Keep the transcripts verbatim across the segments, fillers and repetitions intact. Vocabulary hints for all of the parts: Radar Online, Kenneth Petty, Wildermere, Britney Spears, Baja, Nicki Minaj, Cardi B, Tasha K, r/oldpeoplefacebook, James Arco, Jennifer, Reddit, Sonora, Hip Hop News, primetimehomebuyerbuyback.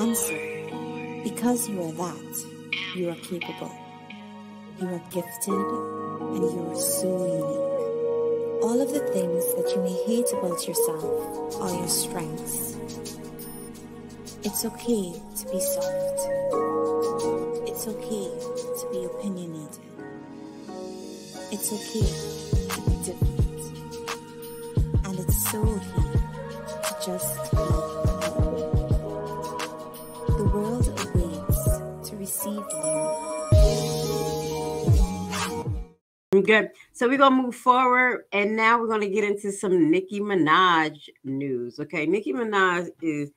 Answer, because you are that, you are capable, you are gifted, and you are so unique. All of the things that you may hate about yourself are your strengths. It's okay to be soft. It's okay to be opinionated. It's okay to be different. And it's so okay to just be. The world awaits to receive you. Good. So we're going to move forward, and now we're going to get into some Nicki Minaj news. Okay, Nicki Minaj is...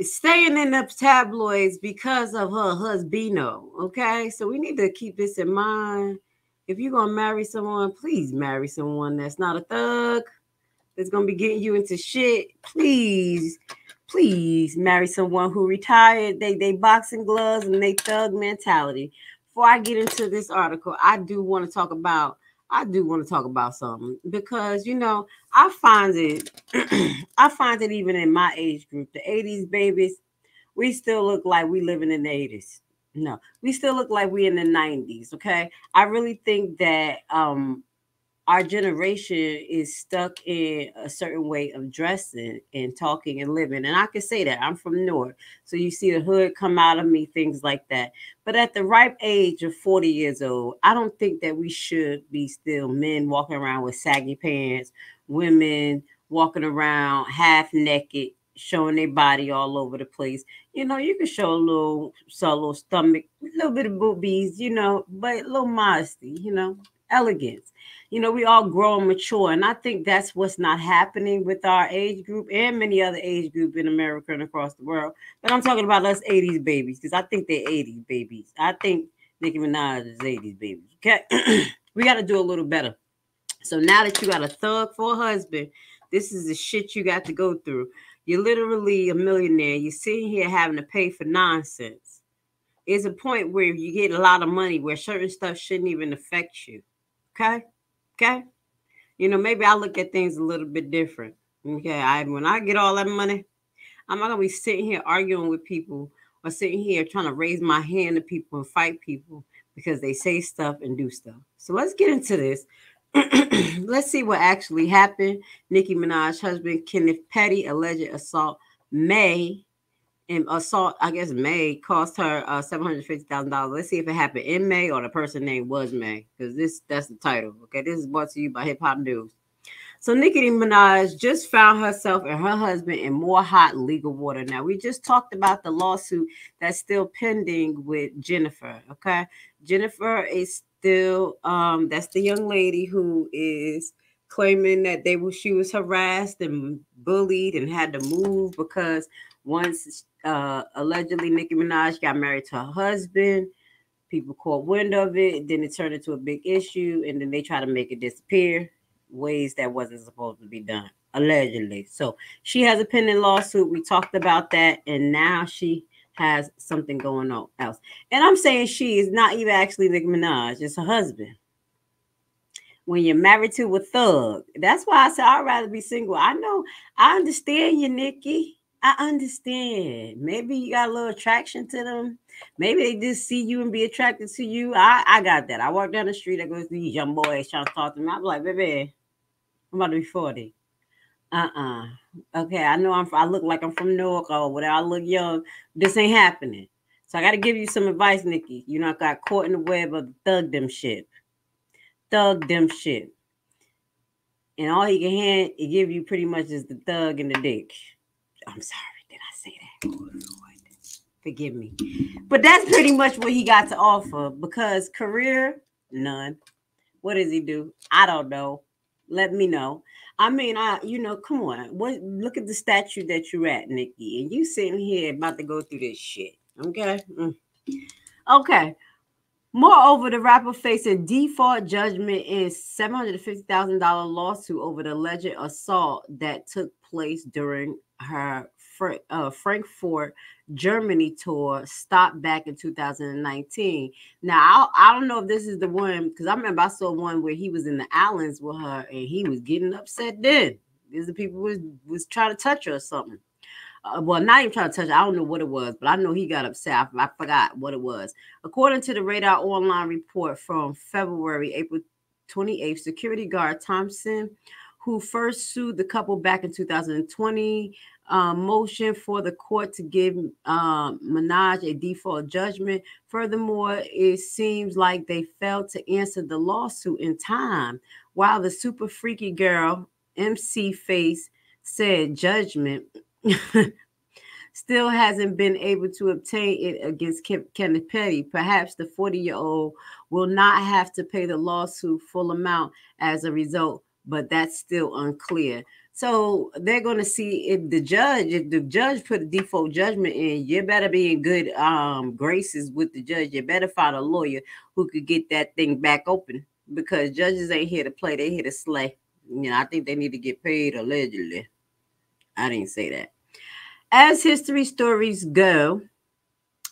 staying in the tabloids because of her husbino. Okay, so we need to keep this in mind. If you're gonna marry someone, please marry someone that's not a thug, that's gonna be getting you into shit. Please, please marry someone who retired. They they boxing gloves and they thug mentality. Before I get into this article, I do want to talk about. I do want to talk about something because, you know, I find it, I find it even in my age group, the eighties babies, we still look like we living in the eighties. No, we still look like we in the nineties. Okay. I really think that um, our generation is stuck in a certain way of dressing and talking and living. And I can say that I'm from North. So you see the hood come out of me, things like that. But at the ripe age of forty years old, I don't think that we should be still men walking around with saggy pants, women walking around half naked, showing their body all over the place. You know, you can show a little, show a little stomach, a little bit of boobies, you know, but a little modesty, you know, elegance. You know, we all grow and mature. And I think that's what's not happening with our age group and many other age group in America and across the world. But I'm talking about us eighties babies, because I think they're eighties babies. I think Nicki Minaj is eighties babies. Okay. We got to do a little better. So now that you got a thug for a husband, this is the shit you got to go through. You're literally a millionaire. You're sitting here having to pay for nonsense. It's a point where you get a lot of money where certain stuff shouldn't even affect you. Okay. Okay. You know, maybe I look at things a little bit different. Okay. I, when I get all that money, I'm not going to be sitting here arguing with people or sitting here trying to raise my hand to people and fight people because they say stuff and do stuff. So let's get into this. Let's see what actually happened. Nicki Minaj's husband, Kenneth Petty, alleged assault May and assault, I guess May cost her uh, seven hundred fifty thousand dollars. Let's see if it happened in May or the person name was May, because this that's the title. Okay, this is brought to you by Hip Hop News. So Nicki Minaj just found herself and her husband in more hot legal water. Now, we just talked about the lawsuit that's still pending with Jennifer. Okay, Jennifer is still, um, that's the young lady who is claiming that they were, she was harassed and bullied and had to move because once uh, allegedly Nicki Minaj got married to her husband, people caught wind of it. Then it turned into a big issue, and then they try to make it disappear ways that wasn't supposed to be done, allegedly. So she has a pending lawsuit. We talked about that, and now she has something going on else. And I'm saying she is not even actually Nicki Minaj. It's her husband. When you're married to a thug, that's why I said I'd rather be single. I know. I understand you, Nicki. I understand. Maybe you got a little attraction to them. Maybe they just see you and be attracted to you. I, I got that. I walk down the street. I go to these young boys trying to talk to me. I'm like, baby, I'm about to be forty. Uh-uh. Okay, I know I'm, I look like I'm from Newark or whatever. I look young. This ain't happening. So I got to give you some advice, Nicki. You know, I got caught in the web of the thug them shit. Thug them shit. And all he can hand, he give you pretty much is the thug and the dick. I'm sorry, did I say that? Oh, Lord. Forgive me. But that's pretty much what he got to offer, because career, none. What does he do? I don't know. Let me know. I mean, I, you know, come on. What? Look at the statue that you're at, Nicki, and you sitting here about to go through this shit. Okay? Mm. Okay. Moreover, the rapper faced a default judgment in seven hundred fifty thousand dollars lawsuit over the alleged assault that took place during her uh, Frankfurt, Germany tour stopped back in two thousand nineteen. Now, I, I don't know if this is the one, because I remember I saw one where he was in the islands with her and he was getting upset then. These are people who was, was trying to touch her or something. Uh, well, not even trying to touch it. I don't know what it was, but I know he got upset. I, I forgot what it was. According to the Radar Online report from February, April twenty-eighth, security guard Thompson, who first sued the couple back in two thousand twenty, uh, motion for the court to give um, Minaj a default judgment. Furthermore, it seems like they failed to answer the lawsuit in time. While the super freaky girl, M C Face, said judgment still hasn't been able to obtain it against Ke- Kenneth Petty. Perhaps the forty-year-old will not have to pay the lawsuit full amount as a result, but that's still unclear. So they're going to see if the judge, if the judge put a default judgment in, you better be in good um, graces with the judge. You better find a lawyer who could get that thing back open, because judges ain't here to play. They're here to slay. You know, I think they need to get paid, allegedly. I didn't say that. As history stories go,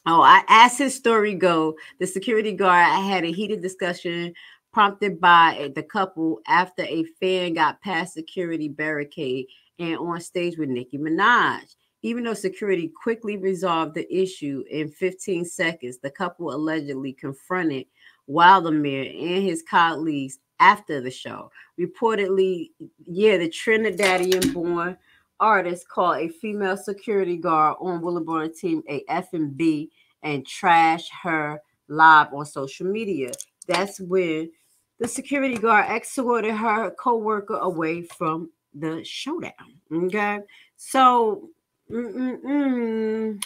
oh, I, as his story go, the security guard had a heated discussion prompted by the couple after a fan got past security barricade and on stage with Nicki Minaj. Even though security quickly resolved the issue in fifteen seconds, the couple allegedly confronted Wildermere and his colleagues after the show. Reportedly, yeah, the Trinidadian-born artist called a female security guard on Wildermere team a F and B and trashed her live on social media. That's when the security guard exhorted her co-worker away from the showdown. Okay, so mm -mm -mm.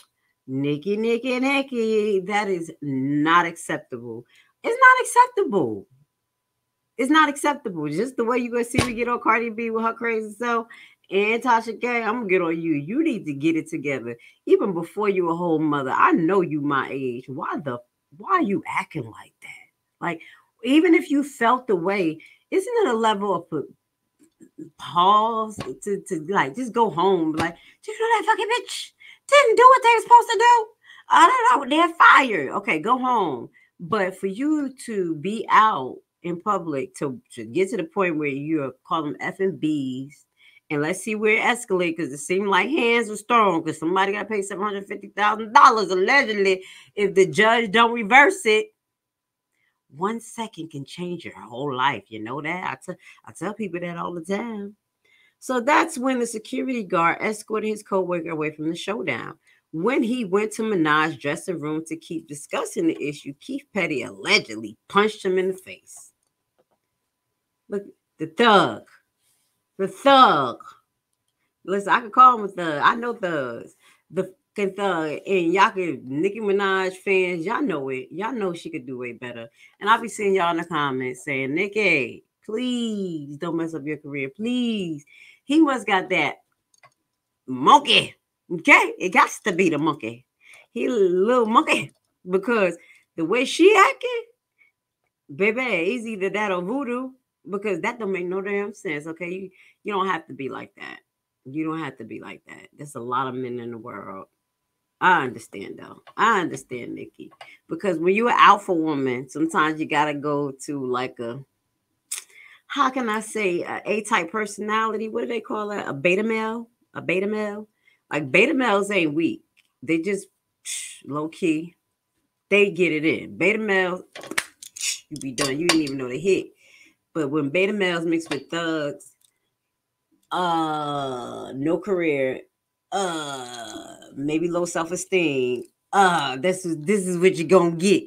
Nicki, Nicki, Nicki, that is not acceptable. It's not acceptable. It's not acceptable. Just the way you're gonna see me get on Cardi B with her crazy self and Tasha K, I'm gonna get on you. You need to get it together even before you a whole mother. I know you my age. Why the why are you acting like that? Like, even if you felt the way, isn't it a level of pause to, to like, just go home? Like, do you know that fucking bitch didn't do what they were supposed to do? I don't know. They're fired. Okay, go home. But for you to be out in public, to, to get to the point where you're calling F and B's, and let's see where it escalates, because it seemed like hands were thrown because somebody got paid seven hundred fifty thousand dollars allegedly if the judge don't reverse it. One second can change your whole life. You know that? I, I tell people that all the time. So that's when the security guard escorted his co-worker away from the showdown. When he went to Minaj's dressing room to keep discussing the issue, Keith Petty allegedly punched him in the face. Look, the thug. The thug. Listen, I could call him a thug. I know thugs. The And y'all could, Nicki Minaj fans, y'all know it. Y'all know she could do way better. And I'll be seeing y'all in the comments saying, Nicki, please don't mess up your career. Please. He must got that monkey. Okay? It got to be the monkey. He little monkey. Because the way she acting, baby, it's either that or voodoo. Because that don't make no damn sense. Okay? You, you don't have to be like that. You don't have to be like that. There's a lot of men in the world. I understand, though. I understand, Nicki. Because when you're an alpha woman, sometimes you got to go to like a, how can I say, a A-type personality? What do they call that? A beta male? A beta male? Like, beta males ain't weak. They just, low-key, they get it in. Beta males, you be done. You didn't even know they hit. But when beta males mix with thugs, uh, no career, uh, maybe low self-esteem. Uh, this is this is what you're gonna get.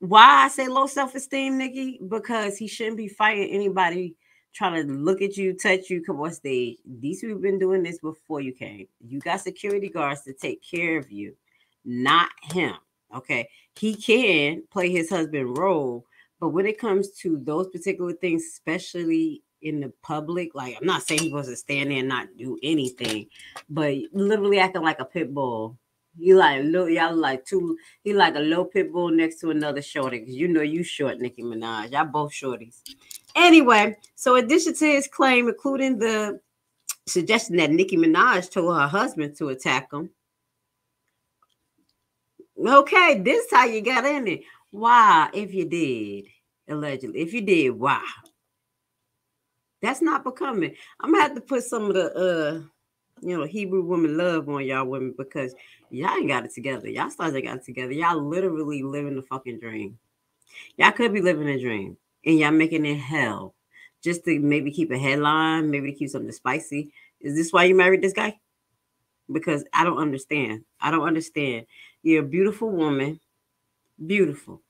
Why I say low self-esteem, Nicki? Because he shouldn't be fighting anybody trying to look at you, touch you, come on stage. These people have been doing this before you came. You got security guards to take care of you, not him. Okay, he can play his husband role, but when it comes to those particular things, especially in the public, like, I'm not saying he was to stand there and not do anything, but literally acting like a pit bull. You like little, y'all like two. He like a little pit bull next to another shorty, because you know you short, Nicki Minaj. Y'all both shorties. Anyway, so in addition to his claim, including the suggestion that Nicki Minaj told her husband to attack him. Okay, this is how you got in it. Why, if you did, allegedly, if you did, why? That's not becoming. I'm gonna have to put some of the you know, Hebrew women love on y'all women because y'all ain't got it together. Y'all stars ain't got it together. Y'all literally living the fucking dream. Y'all could be living a dream and y'all making it hell just to maybe keep a headline, maybe to keep something spicy. Is this why you married this guy? Because I don't understand. I don't understand. You're a beautiful woman. Beautiful.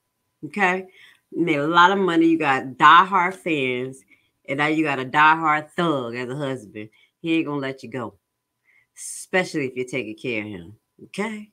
Okay? You made a lot of money. You got diehard fans. And now you got a diehard thug as a husband. He ain't going to let you go. Especially if you're taking care of him. Okay?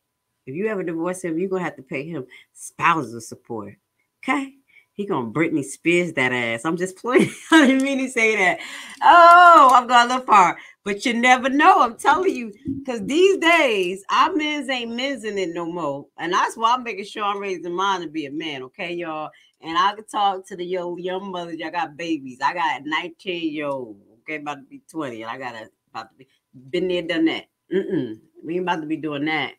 If you ever divorce him, you're going to have to pay him spousal support. Okay? He going to Britney Spears that ass. I'm just playing. I didn't mean to say that. Oh, I'm going to look far. But you never know. I'm telling you. Because these days, our men's ain't men's in it no more. And that's why I'm making sure I'm raising mine to be a man. Okay, y'all? And I can talk to the young, young mothers. Y'all got babies. I got a nineteen-year-old. Okay, about to be twenty. And I got a, about to be, been there, done that. Mm-mm. We ain't about to be doing that.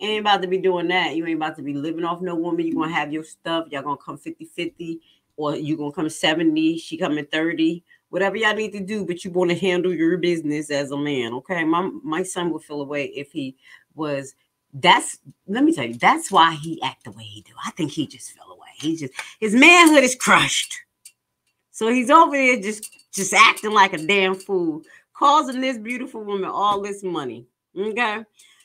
Ain't about to be doing that. You ain't about to be living off no woman. You're going to have your stuff. Y'all going to come fifty fifty or you're going to come seventy. She coming thirty. Whatever y'all need to do, but you want to handle your business as a man, okay? My my son would feel away if he was... That's, let me tell you, that's why he act the way he do. I think he just fell away. He just, his manhood is crushed. So he's over there just, just acting like a damn fool, causing this beautiful woman all this money, okay?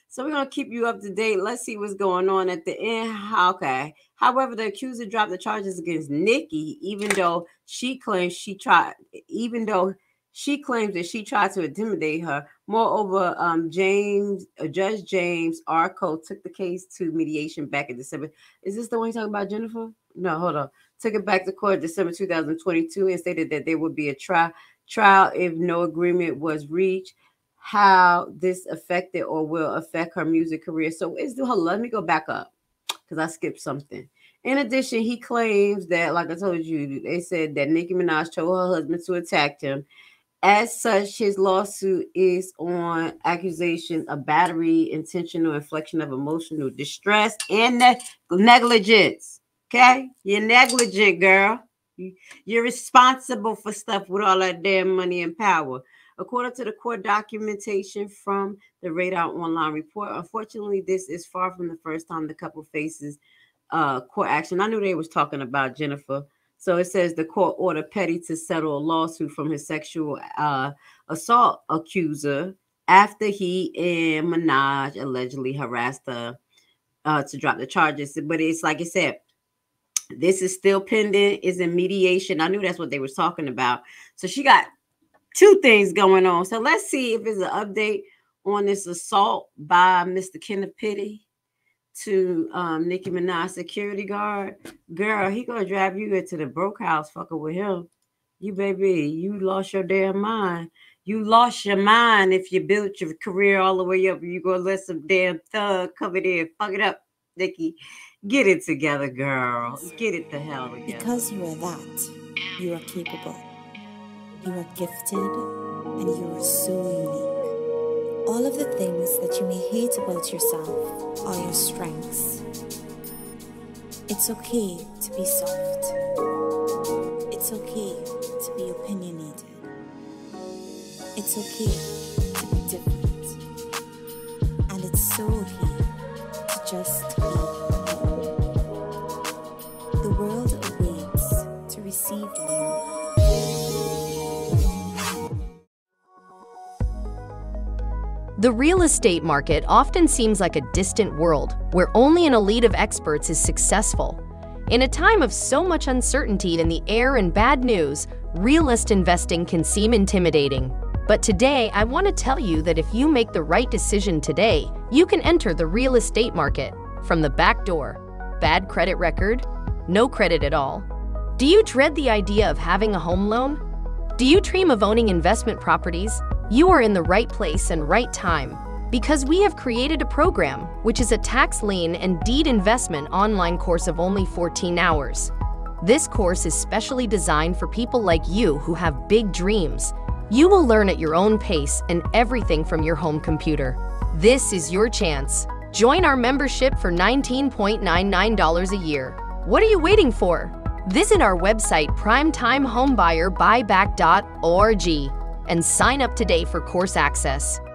So we're going to keep you up to date. Let's see what's going on at the end. Okay. However, the accuser dropped the charges against Nicki, even though she claims she tried, even though she claims that she tried to intimidate her. Moreover, um, James, uh, Judge James Arco took the case to mediation back in December. Is this the one you're talking about, Jennifer? No, hold on. Took it back to court December two thousand twenty-two and stated that there would be a tri- trial if no agreement was reached. How this affected or will affect her music career. So it's the hold on, let me go back up because I skipped something. In addition, he claims that, like I told you, they said that Nicki Minaj told her husband to attack him. As such, his lawsuit is on accusations of battery, intentional infliction of emotional distress, and ne- negligence. Okay, you're negligent, girl. You're responsible for stuff with all that damn money and power. According to the court documentation from the Radar Online report, unfortunately, this is far from the first time the couple faces uh, court action. I knew they was talking about Jennifer. So it says the court ordered Petty to settle a lawsuit from his sexual uh, assault accuser after he and Minaj allegedly harassed her uh, to drop the charges. But it's like I said, this is still pending. It's in mediation. I knew that's what they was talking about. So she got... two things going on. So let's see if there's an update on this assault by Mister Kenneth Petty to um, Nicki Minaj security guard. Girl, he gonna drive you into the broke house fucking with him. You baby, you lost your damn mind. You lost your mind if you built your career all the way up. You gonna let some damn thug come in there and fuck it up, Nicki. Get it together, girl. Get it the hell together. Because you are that, you are capable. You are gifted and you are so unique. All of the things that you may hate about yourself are your strengths. It's okay to be soft. It's okay to be opinionated. It's okay to be different. And it's so okay to just be you. The world awaits to receive you. The real estate market often seems like a distant world where only an elite of experts is successful. In a time of so much uncertainty in the air and bad news, realist investing can seem intimidating. But today, I want to tell you that if you make the right decision today, you can enter the real estate market from the back door. Bad credit record? No credit at all. Do you dread the idea of having a home loan? Do you dream of owning investment properties? You are in the right place and right time because we have created a program which is a tax lien and deed investment online course of only fourteen hours. This course is specially designed for people like you who have big dreams. You will learn at your own pace and everything from your home computer. This is your chance. Join our membership for nineteen ninety-nine dollars a year. What are you waiting for? Visit our website primetime home buyer buyback dot org. and sign up today for course access.